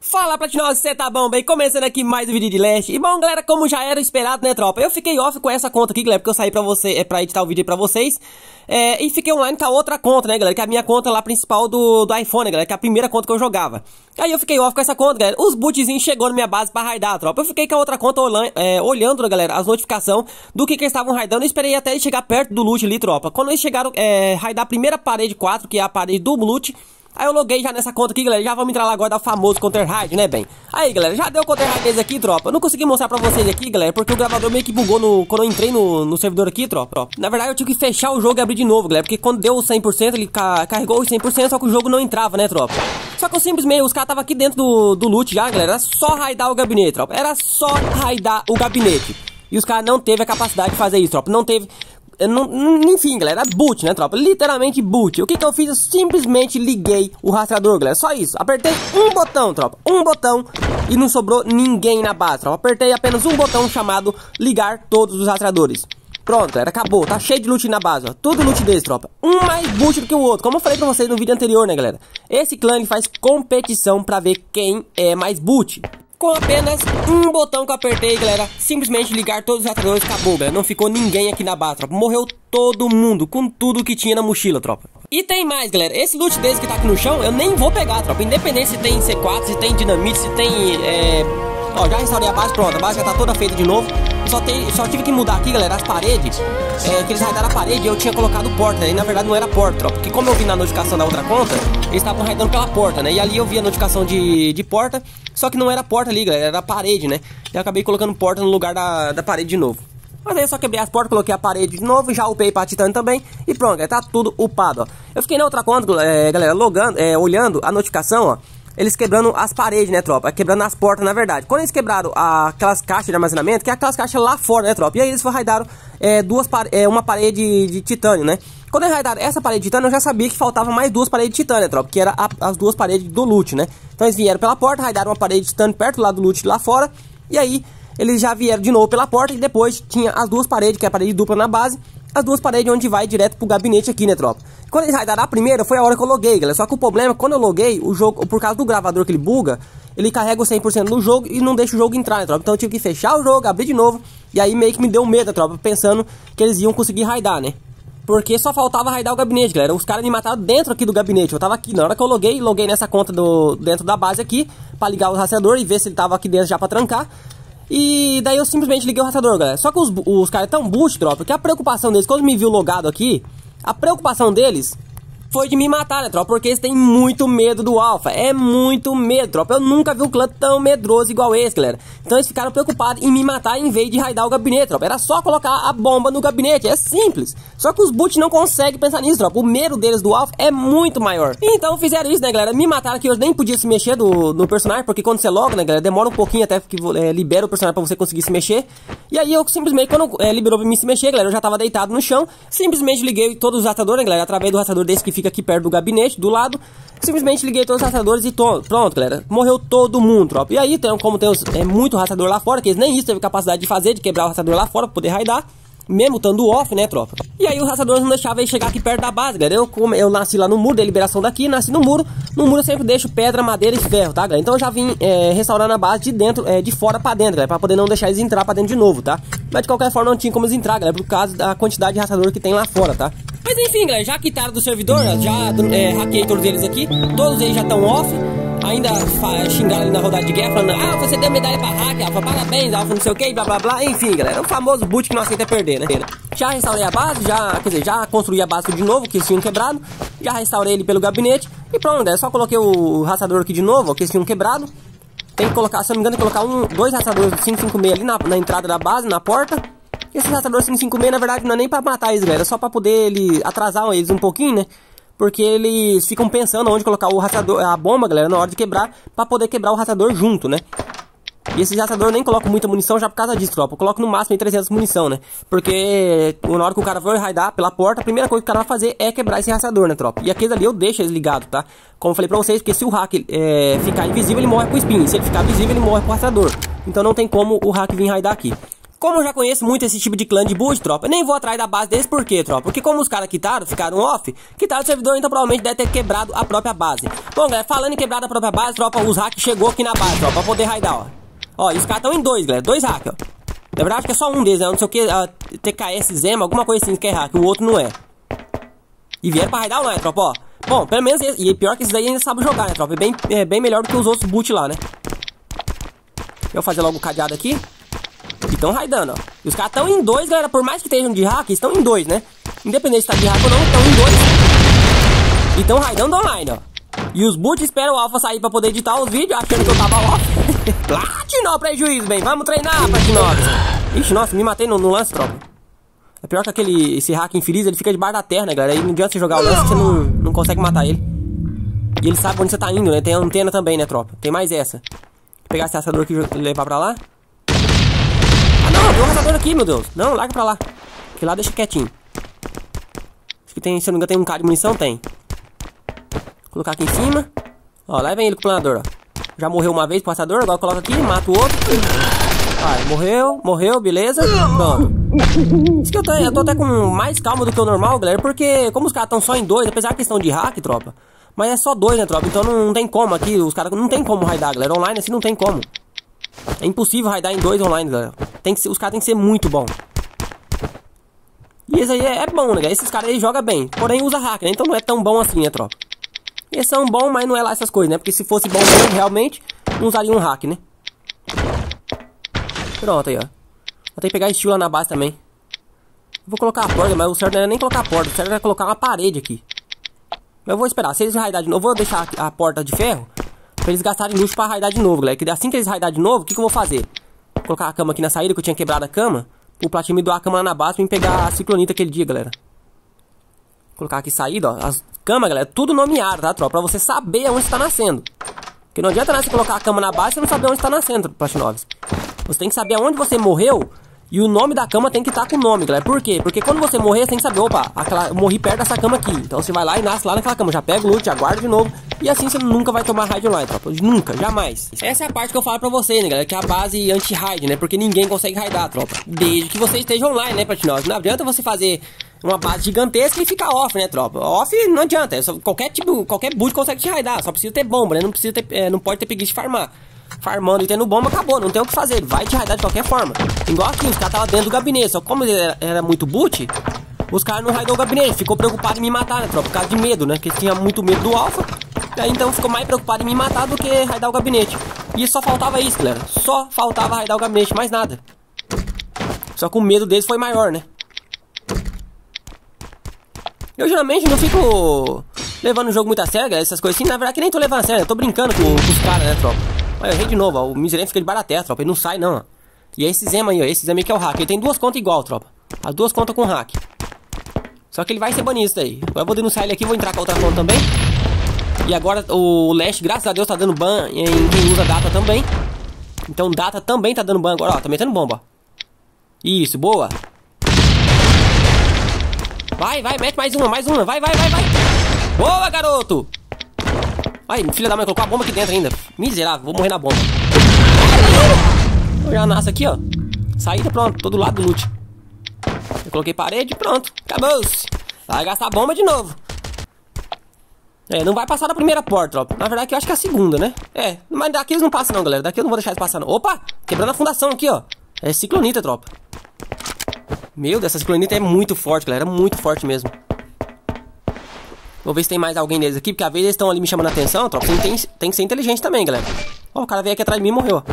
Fala Platinum, você tá bom, bem? Começando aqui mais um vídeo de Last. E bom, galera, como já era esperado, né, tropa? Eu fiquei off com essa conta aqui, galera, porque eu saí pra editar o vídeo aí pra vocês. E fiquei online com a outra conta, né, galera? Que é a minha conta lá principal do iPhone, né, galera? Que é a primeira conta que eu jogava. Aí eu fiquei off com essa conta, galera. Os bootzinhos chegou na minha base pra raidar, tropa. Eu fiquei com a outra conta olhando, né, galera, as notificações do que eles estavam raidando. Eu esperei até eles chegar perto do loot ali, tropa. Quando eles chegaram, raidar a primeira parede 4, que é a parede do loot. Aí eu loguei já nessa conta aqui, galera, já vamos entrar lá agora da famoso Counter Raid, né, bem? Aí, galera, já deu o Counter Raid deles aqui, tropa. Eu não consegui mostrar pra vocês aqui, galera, porque o gravador meio que bugou quando eu entrei no servidor aqui, tropa. Na verdade, eu tive que fechar o jogo e abrir de novo, galera, porque quando deu os 100%, ele carregou os 100%, só que o jogo não entrava, né, tropa? Só que eu simplesmente, os caras estavam aqui dentro do loot já, galera, era só raidar o gabinete, tropa. Era só raidar o gabinete. E os caras não teve a capacidade de fazer isso, tropa, não teve... Enfim, galera, boot, né, tropa? Literalmente boot. O que eu fiz? Eu simplesmente liguei o rastreador, galera. Só isso. Apertei um botão, tropa. Um botão e não sobrou ninguém na base, tropa. Apertei apenas um botão chamado ligar todos os rastreadores. Pronto, galera, acabou. Tá cheio de loot na base, ó. Tudo loot desse, tropa. Um mais boot do que o outro. Como eu falei pra vocês no vídeo anterior, né, galera? Esse clã, ele faz competição pra ver quem é mais boot. Com apenas um botão que eu apertei, galera, simplesmente ligar todos os rastreadores, acabou, galera. Não ficou ninguém aqui na base, tropa. Morreu todo mundo, com tudo que tinha na mochila, tropa. E tem mais, galera. Esse loot desse que tá aqui no chão, eu nem vou pegar, tropa. Independente se tem C4, se tem dinamite, se tem... Ó, já restaurei a base, pronto. A base já tá toda feita de novo. Só tive que mudar aqui, galera, as paredes. Que eles raidaram a parede e eu tinha colocado porta, né? E na verdade não era porta, tropa. Porque como eu vi na notificação da outra conta, eles estavam raidando pela porta, né? E ali eu vi a notificação de porta... Só que não era porta ali, galera, era parede, né? Eu acabei colocando porta no lugar da parede de novo. Mas aí eu só quebrei as portas, coloquei a parede de novo, já upei pra Titânio também. E pronto, galera, tá tudo upado, ó. Eu fiquei na outra conta, galera, olhando a notificação, ó. Eles quebrando as paredes, né, tropa? Quebrando as portas, na verdade. Quando eles quebraram aquelas caixas de armazenamento, que é aquelas caixas lá fora, né, tropa? E aí eles raidaram uma parede de Titânio, né? Quando eles raidaram essa parede de titânio, eu já sabia que faltava mais duas paredes de titânio, né, tropa? Que eram as duas paredes do loot, né? Então eles vieram pela porta, raidaram uma parede de titânio perto lá do loot, lá fora. E aí, eles já vieram de novo pela porta e depois tinha as duas paredes, que é a parede dupla na base. As duas paredes onde vai direto pro gabinete aqui, né, tropa? Quando eles raidaram a primeira, foi a hora que eu loguei, galera. Só que o problema, quando eu loguei, o jogo, por causa do gravador que ele buga, ele carrega o 100% no jogo e não deixa o jogo entrar, né, tropa? Então eu tive que fechar o jogo, abrir de novo. E aí meio que me deu medo, né, tropa? Pensando que eles iam conseguir raidar, né? Porque só faltava raidar o gabinete, galera. Os caras me mataram dentro aqui do gabinete. Eu tava aqui, na hora que eu loguei nessa conta dentro da base aqui, pra ligar o rastreador e ver se ele tava aqui dentro já pra trancar. E daí eu simplesmente liguei o rastreador, galera. Só que os caras tão bucho, tropa, que a preocupação deles, quando me viu logado aqui, a preocupação deles foi de me matar, né, tropa? Porque eles têm muito medo do Alpha. É muito medo, tropa. Eu nunca vi um clã tão medroso igual esse, galera. Então eles ficaram preocupados em me matar em vez de raidar o gabinete, tropa. Era só colocar a bomba no gabinete. É simples. Só que os boot não conseguem pensar nisso, tropa. O medo deles do Alpha é muito maior. Então fizeram isso, né, galera? Me mataram que eu nem podia se mexer do personagem. Porque quando você loga, né, galera, demora um pouquinho até que libera o personagem pra você conseguir se mexer. E aí eu simplesmente, quando liberou pra mim se mexer, galera, eu já tava deitado no chão. Simplesmente liguei todos os rastreadores, né, galera? Através do rastreador desse que fica aqui perto do gabinete, do lado. Simplesmente liguei todos os rastreadores e pronto, galera. Morreu todo mundo, tropa. E aí, como tem muito rastreador lá fora, que eles nem isso teve capacidade de fazer, de quebrar o rastreador lá fora pra poder raidar. Mesmo estando off, né, tropa? E aí os rastreadores não deixavam ele chegar aqui perto da base, galera. Eu nasci lá no muro, da liberação daqui, nasci no muro. No muro eu sempre deixo pedra, madeira e ferro, tá, galera? Então eu já vim restaurando a base de dentro, de fora pra dentro, galera. Pra poder não deixar eles entrar pra dentro de novo, tá? Mas de qualquer forma não tinha como eles entrar, galera, por causa da quantidade de rastreador que tem lá fora, tá? Mas enfim, galera, já quitaram do servidor, já hackei todos eles aqui. Todos eles já estão off. Ainda xingaram ali na rodada de guerra, falando: ah, você deu medalha pra hack, Alfa, parabéns, Alfa, não sei o que, blá blá blá. Enfim, galera, é o famoso boot que não aceita perder, né? Já restaurei a base, já construí a base de novo, que eles tinham quebrado. Já restaurei ele pelo gabinete. E pronto, galera, só coloquei o rastreador aqui de novo, ó, que eles tinham quebrado. Tem que colocar, se eu não me engano, colocar dois rastreadores 556 ali na entrada da base, na porta. Esse rastreador 556, na verdade, não é nem pra matar eles, galera, é só pra poder atrasar eles um pouquinho, né? Porque eles ficam pensando onde colocar o rastreador, a bomba, galera, na hora de quebrar, pra poder quebrar o rastreador junto, né? E esses rastreadores nem colocam muita munição já por causa disso, tropa. Eu coloco no máximo em 300 munição, né? Porque na hora que o cara vai raidar pela porta, a primeira coisa que o cara vai fazer é quebrar esse rastreador, né, tropa? E aqueles ali eu deixo eles ligados, tá? Como eu falei pra vocês, porque se o hack ficar invisível, ele morre com o espinho. Se ele ficar visível, ele morre com o rastreador. Então não tem como o hack vir raidar aqui. Como eu já conheço muito esse tipo de clã de boot, tropa, eu nem vou atrás da base deles, por quê, tropa? Porque como os caras ficaram off, quitaram o servidor, então provavelmente deve ter quebrado a própria base. Bom, galera, falando em quebrar a própria base, tropa, os hacks chegou aqui na base, tropa, pra poder raidar, ó. Ó, e os caras estão em dois, galera, dois hacks, ó. Na verdade, acho que é só um deles, né? Não sei o que, TKS Zema, alguma coisa assim que é hack, o outro não é. E vieram pra raidar ou não, né, tropa, ó. Bom, pelo menos, e pior que esses daí ainda sabem jogar, né, tropa? É bem melhor do que os outros boot lá, né? Eu vou fazer logo o cadeado aqui. E estão raidando, ó. E os caras estão em dois, galera. Por mais que estejam de hack, estão em dois, né? Independente se tá de hack ou não, estão em dois. E estão raidando online, ó. E os boot esperam o Alfa sair pra poder editar os vídeos, achando que eu tava off. Lá de novo prejuízo, bem. Vamos treinar, patinox. Ixi, nossa, me matei no lance, tropa. É pior que esse hack infeliz, ele fica debaixo da terra, né, galera? Aí não adianta você jogar o lance que você não consegue matar ele. E ele sabe onde você tá indo, né? Tem a antena também, né, tropa? Tem mais essa. Vou pegar esse assador aqui e levar pra lá. Não, tem um caçador aqui, meu Deus. Não, larga pra lá. Que lá deixa quietinho. Acho que tem, se eu não me engano, tem um cara de munição, tem. Vou colocar aqui em cima. Ó, lá vem ele com o planador, ó. Já morreu uma vez o caçador, agora coloca aqui, mata o outro. Vai, morreu, beleza. Pronto. Isso que eu tô até com mais calma do que o normal, galera, porque como os caras estão só em dois, apesar que estão de hack, tropa, mas é só dois, né, tropa? Então não tem como aqui, os caras não tem como raidar, galera. Online assim não tem como. É impossível raidar em dois online, galera. Os caras tem que ser muito bom. E esse aí é bom, né, galera? Esses caras aí jogam bem. Porém usa hack, né? Então não é tão bom assim, né, tropa? Eles são bons, mas não é lá essas coisas, né? Porque se fosse bom realmente, não usaria um hack, né? Pronto, aí, ó. Vou ter que pegar estilo lá na base também. Vou colocar a porta, mas o certo não é nem colocar a porta. O certo é colocar uma parede aqui. Mas eu vou esperar. Se eles raidar de novo, eu vou deixar a porta de ferro pra eles gastarem luxo pra raidar de novo, galera. Que assim que eles raidar de novo, o que eu vou fazer? Vou colocar a cama aqui na saída, que eu tinha quebrado a cama. O Platinho me deu a cama lá na base pra mim pegar a ciclonita aquele dia, galera. Vou colocar aqui saída, ó. As camas, galera, tudo nomeado, tá, tropa? Pra você saber onde você tá nascendo. Porque não adianta nada você colocar a cama na base e você não saber onde tá nascendo, Platinovs. Você tem que saber aonde você morreu e o nome da cama tem que estar com o nome, galera. Por quê? Porque quando você morrer, você tem que saber, opa, eu morri perto dessa cama aqui. Então você vai lá e nasce lá naquela cama. Já pega o loot, já guarda de novo. E assim você nunca vai tomar raid online, tropa. Nunca, jamais. Essa é a parte que eu falo pra vocês, né, galera? Que é a base anti-raid, né? Porque ninguém consegue raidar, tropa. Desde que você esteja online, né, Platinós? Não adianta você fazer uma base gigantesca e ficar off, né, tropa? Off não adianta. É só qualquer boot consegue te raidar. Só precisa ter bomba, né? Não pode ter preguiça de farmar. Farmando e tendo bomba, acabou, não tem o que fazer. Ele vai te raidar de qualquer forma. Igual aqui, os caras estavam dentro do gabinete. Só que como ele era muito boot, os caras não raidou o gabinete. Ficou preocupado em me matar, né, tropa? Por causa de medo, né? Porque tinha muito medo do Alpha. Daí então ficou mais preocupado em me matar do que raidar o gabinete. E só faltava isso, galera. Só faltava raidar o gabinete, mais nada. Só que o medo deles foi maior, né? Eu geralmente não fico levando o jogo muito a sério, galera, essas coisas assim. Na verdade que nem tô levando a sério, eu tô brincando com os caras, né, tropa? Olha, eu errei de novo, ó. O miserento fica debaixo da terra, tropa. Ele não sai, não, ó. E é esse Zema aí, ó. Esse Zema aí que é o hack. Ele tem duas contas igual, tropa. As duas contas com hack. Só que ele vai ser banido isso daí. Agora eu vou denunciar ele aqui, vou entrar com a outra conta também. E agora o Lash, graças a Deus, tá dando ban em quem usa data também. Então data também tá dando ban agora, ó. Tá metendo bomba, ó. Isso, boa. Vai, mete mais uma. Vai. Boa, garoto! Ai, filha da mãe, colocou a bomba aqui dentro ainda. Miserável, vou morrer na bomba. Eu já nasço aqui, ó. Saída, pronto, todo lado do loot. Eu coloquei parede, pronto. Acabou-se. Vai gastar a bomba de novo. É, não vai passar da primeira porta, ó. Na verdade, eu acho que é a segunda, né? É, mas daqui eles não passam não, galera. Daqui eu não vou deixar eles passar não. Opa, quebrando a fundação aqui, ó. É ciclonita, tropa. Meu Deus, essa ciclonita é muito forte, galera. É muito forte mesmo. Vou ver se tem mais alguém deles aqui, porque às vezes eles estão ali me chamando a atenção, tropa. Tem que ser inteligente também, galera. Ó, o cara veio aqui atrás de mim e morreu, ó.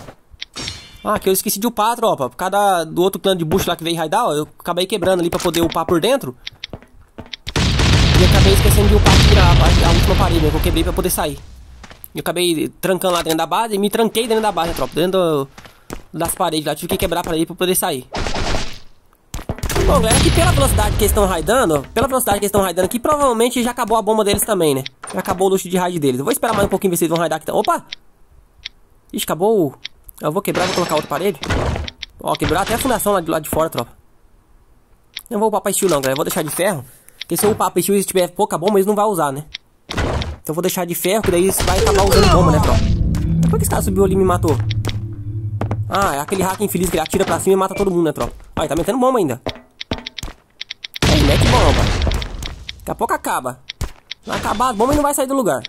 Ah, que eu esqueci de upar, tropa. Por causa do outro clã de bush lá que veio raidar, ó. Eu acabei quebrando ali pra poder upar por dentro. E acabei esquecendo de upar aqui a última parede, né, que eu quebrei pra poder sair. Eu acabei trancando lá dentro da base e me tranquei dentro da base, né, tropa. Dentro das paredes lá, tive que quebrar a parede pra poder sair. Bom, galera, que pela velocidade que eles estão raidando, aqui, provavelmente já acabou a bomba deles também, né? Já acabou o luxo de raid deles. Eu vou esperar mais um pouquinho ver se eles vão raidar aqui. Opa! Ixi, acabou. Eu vou quebrar, vou colocar outra parede. Ó, quebrou até a fundação lá do lado de fora, tropa. Não vou upar pra estilo não, galera. Eu vou deixar de ferro. Porque se eu upar pra estilo e se tiver pouca bomba, eles não vão usar, né? Então eu vou deixar de ferro, que daí vai acabar usando bomba, né, tropa? Por que esse cara subiu ali e me matou? Ah, é aquele hack infeliz que ele atira pra cima e mata todo mundo, né, tropa? Ai, tá metendo bomba ainda. Aí, mete bomba. Daqui a pouco acaba. Vai acabar a bomba e não vai sair do lugar.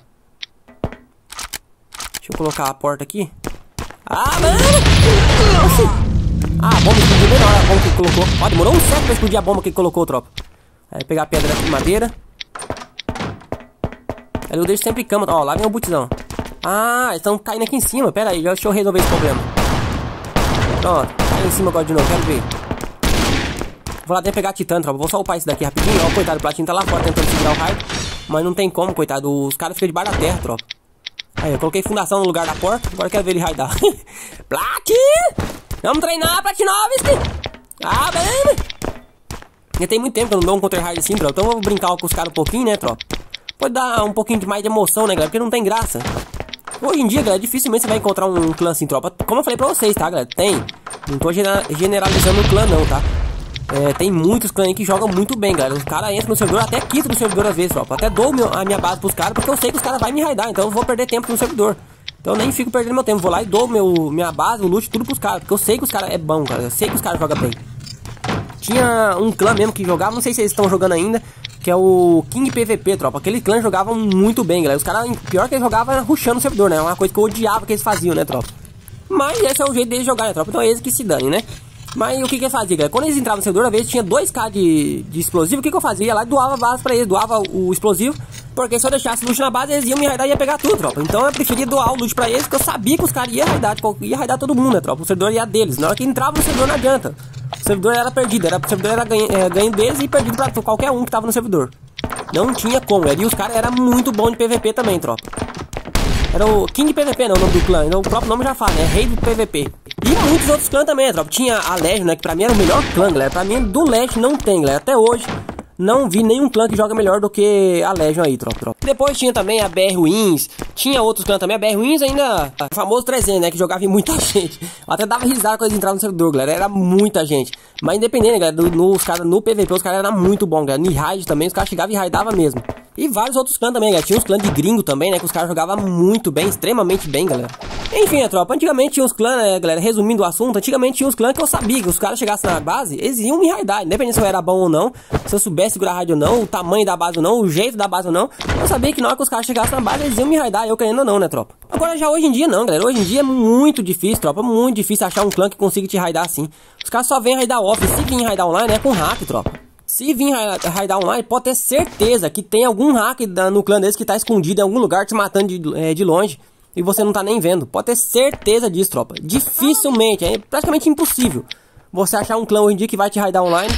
Deixa eu colocar a porta aqui. Ah, mano! Nossa! Ah, a bomba explodiu bem na hora, a bomba que ele colocou. Ó, demorou um século pra explodir a bomba que ele colocou, tropa. Aí pegar a pedra de madeira. Aí eu deixo sempre cama. Ó, lá vem o botizão. Ah, eles estão caindo aqui em cima. Pera aí, deixa eu resolver esse problema. Pronto, caiu em cima agora de novo, quero ver. Vou lá dentro pegar a titã, tropa. Vou só upar isso daqui rapidinho. Ó, coitado, o platinho tá lá fora tentando segurar o raio. Mas não tem como, coitado. Os caras ficam debaixo da terra, tropa. Aí, eu coloquei fundação no lugar da porta. Agora eu quero ver ele raidar. Platin! Vamos treinar, Platinovski! Ah, bem! Já tem muito tempo que eu não dou um counter-hard assim, tropa. Então eu vou brincar com os caras um pouquinho, né, tropa? Pode dar um pouquinho de mais de emoção, né, galera? Porque não tem graça. Hoje em dia, galera, dificilmente você vai encontrar um clã assim, tropa. Como eu falei pra vocês, tá, galera? Tem. Não tô generalizando o clã, não, tá? É, tem muitos clãs aí que jogam muito bem, galera. Os caras entram no servidor, até quito no servidor às vezes, tropa. Até dou a minha base pros caras, porque eu sei que os caras vão me raidar. Então eu vou perder tempo no servidor. Então eu nem fico perdendo meu tempo. Vou lá e dou minha base, o loot, tudo pros caras. Porque eu sei que os caras é bom, cara. Eu sei que os caras jogam bem. Tinha um clã mesmo que jogava, não sei se eles estão jogando ainda, que é o King PVP, tropa. Aquele clã jogava muito bem, galera. Os caras, pior que eles jogavam, era rushando o servidor, né? Uma coisa que eu odiava que eles faziam, né, tropa? Mas esse é o jeito deles jogar, né, tropa? Então é eles que se danem, né? Mas o que eu fazia, galera? Quando eles entravam no servidor, às vezes tinha 2k de explosivo. O que eu fazia? Ia lá e doava base pra eles, doava o explosivo. Porque se eu deixasse loot na base, eles iam me raidar e ia pegar tudo, tropa. Então eu preferia doar o loot pra eles, porque eu sabia que os caras iam raidar, tipo, ia raidar todo mundo, né, tropa? O servidor ia deles. Na hora que entrava no servidor, não adianta. O servidor era perdido, o servidor era ganho deles e perdido pra qualquer um que tava no servidor. Não tinha como, e os caras eram muito bons de PVP também, tropa. Era o King PVP, não, o nome do clã. Então, o próprio nome já fala, né? Rei do PVP. E muitos outros clãs também, tropa. Tinha a Legend, né? Que pra mim era o melhor clã, galera. Pra mim, do Legend não tem, galera. Até hoje, não vi nenhum clã que joga melhor do que a Legend aí, tropa. Depois tinha também a BR Wins. Tinha outros clãs também. A BR Wins ainda... O famoso 300, né? Que jogava em muita gente. Até dava risada quando eles entravam no servidor, galera. Era muita gente. Mas independente, galera. Os caras no PVP, os caras eram muito bons, galera. Em raid também, os caras chegavam e raidavam mesmo. E vários outros clãs também, galera. Tinha uns clãs de gringo também, né? Que os caras jogavam muito bem, extremamente bem, galera. Enfim, né, tropa? Antigamente tinha uns clãs, né, galera? Resumindo o assunto, antigamente tinha uns clãs que eu sabia que os caras chegassem na base, eles iam me raidar. Independente se eu era bom ou não, se eu soubesse segurar a raid ou não, o tamanho da base ou não, o jeito da base ou não, eu sabia que na hora que os caras chegassem na base, eles iam me raidar, eu querendo ou não, né, tropa? Agora já hoje em dia não, galera. Hoje em dia é muito difícil, tropa. É muito difícil achar um clã que consiga te raidar assim. Os caras só vêm raidar off, se vêm raidar online, né? Com hack, tropa. Se vir raidar online, pode ter certeza que tem algum hack no clã desse que tá escondido em algum lugar te matando de longe e você não tá nem vendo. Pode ter certeza disso, tropa. Dificilmente, é praticamente impossível você achar um clã hoje em dia que vai te raidar online.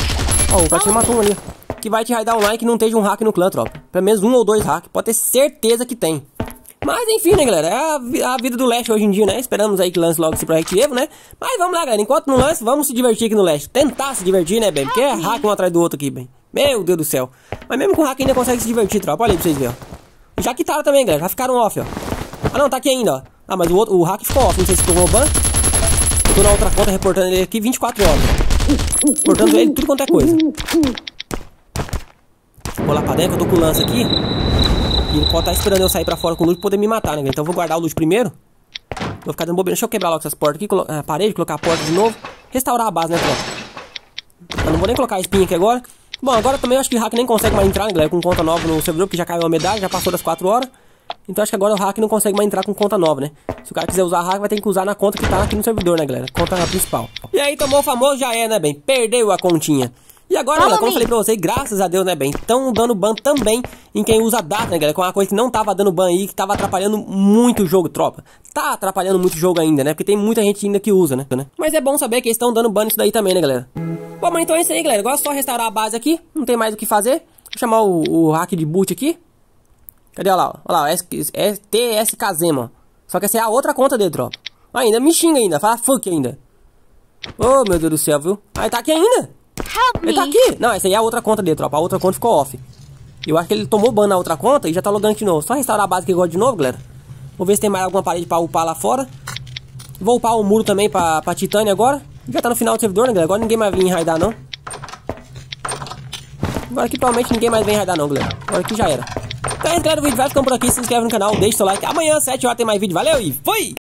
Ó, o Platinho matou um ali. Que vai te raidar online que não esteja um hack no clã, tropa. Pelo menos um ou dois hacks, pode ter certeza que tem. Mas enfim, né, galera, é a vida do Leste hoje em dia, né? Esperamos aí que lance logo esse Project Evo, né? Mas vamos lá, galera, enquanto não lance, vamos se divertir aqui no Leste. Tentar se divertir, né, bem? Porque é hack um atrás do outro aqui, bem. Meu Deus do céu. Mas mesmo com hack ainda consegue se divertir, tropa. Olha aí pra vocês verem, ó. Já quitaram também, galera, já ficaram off, ó. Ah, não, tá aqui ainda, ó. Ah, mas o hack ficou off, não sei se ficou roubando. Eu tô na outra conta reportando ele aqui 24 horas, ó. Reportando ele tudo quanto é coisa. Vou lá pra dentro, eu tô com o lance aqui. E ele pode estar esperando eu sair pra fora com o loot pra poder me matar, né, galera? Então eu vou guardar o loot primeiro. Vou ficar dando bobeira. Deixa eu quebrar logo essas portas aqui, a parede, colocar a porta de novo. Restaurar a base, né, tropa? Eu não vou nem colocar a espinha aqui agora. Bom, agora também eu acho que o hack nem consegue mais entrar, né, galera? Com conta nova no servidor, porque já caiu a medalha, já passou das 4 horas. Então acho que agora o hack não consegue mais entrar com conta nova, né? Se o cara quiser usar a hack, vai ter que usar na conta que tá aqui no servidor, né, galera? Conta principal. E aí tomou o famoso, já é, né, bem? Perdeu a continha. E agora, galera, como eu falei pra vocês, graças a Deus, né, bem, estão dando ban também em quem usa data, né, galera, que é uma coisa que não tava dando ban aí, que tava atrapalhando muito o jogo, tropa. Tá atrapalhando muito o jogo ainda, né, porque tem muita gente ainda que usa, né. Mas é bom saber que eles estão dando ban nisso daí também, né, galera. Bom, mas então é isso aí, galera, agora é só restaurar a base aqui, não tem mais o que fazer. Vou chamar o hack de boot aqui. Cadê, olha lá, é TSKZema, só que essa é a outra conta dele, tropa. Ainda me xinga ainda, fala fuck ainda. Ô, meu Deus do céu, viu. Aí tá aqui ainda. Ele tá aqui! Não, essa aí é a outra conta dele, tropa. A outra conta ficou off. Eu acho que ele tomou ban na outra conta e já tá logando de novo. Só restaurar a base aqui agora de novo, galera. Vou ver se tem mais alguma parede pra upar lá fora. Vou upar o muro também pra Titânia agora. Já tá no final do servidor, né, galera? Agora ninguém mais vem raidar, não. Agora aqui provavelmente ninguém mais vem raidar, não, galera. Agora aqui já era. Então é isso, galera. O vídeo vai ficando por aqui. Se inscreve no canal, deixa o seu like. Amanhã, 7 horas, tem mais vídeo. Valeu e fui!